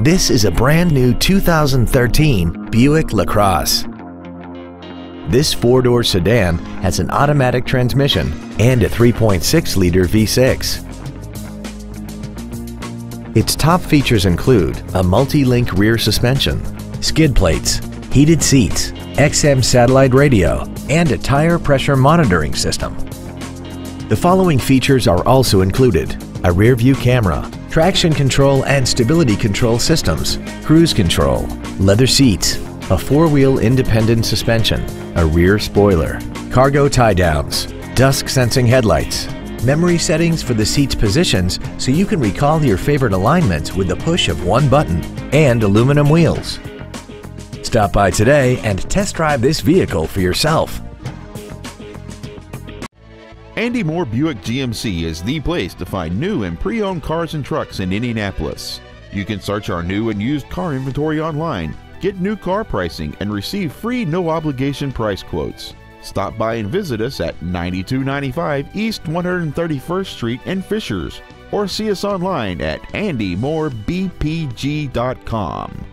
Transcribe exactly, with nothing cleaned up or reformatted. This is a brand new two thousand thirteen Buick LaCrosse. This four-door sedan has an automatic transmission and a three point six liter V six. Its top features include a multi-link rear suspension, skid plates, heated seats, X M satellite radio, and a tire pressure monitoring system. The following features are also included: a rear-view camera, traction control and stability control systems, cruise control, leather seats, a four-wheel independent suspension, a rear spoiler, cargo tie-downs, dusk-sensing headlights, memory settings for the seat's positions so you can recall your favorite alignments with the push of one button, and aluminum wheels. Stop by today and test drive this vehicle for yourself. Andy Mohr Buick G M C is the place to find new and pre-owned cars and trucks in Indianapolis. You can search our new and used car inventory online, get new car pricing, and receive free no-obligation price quotes. Stop by and visit us at ninety-two ninety-five East one hundred thirty-first Street in Fishers, or see us online at andy mohr b p g dot com.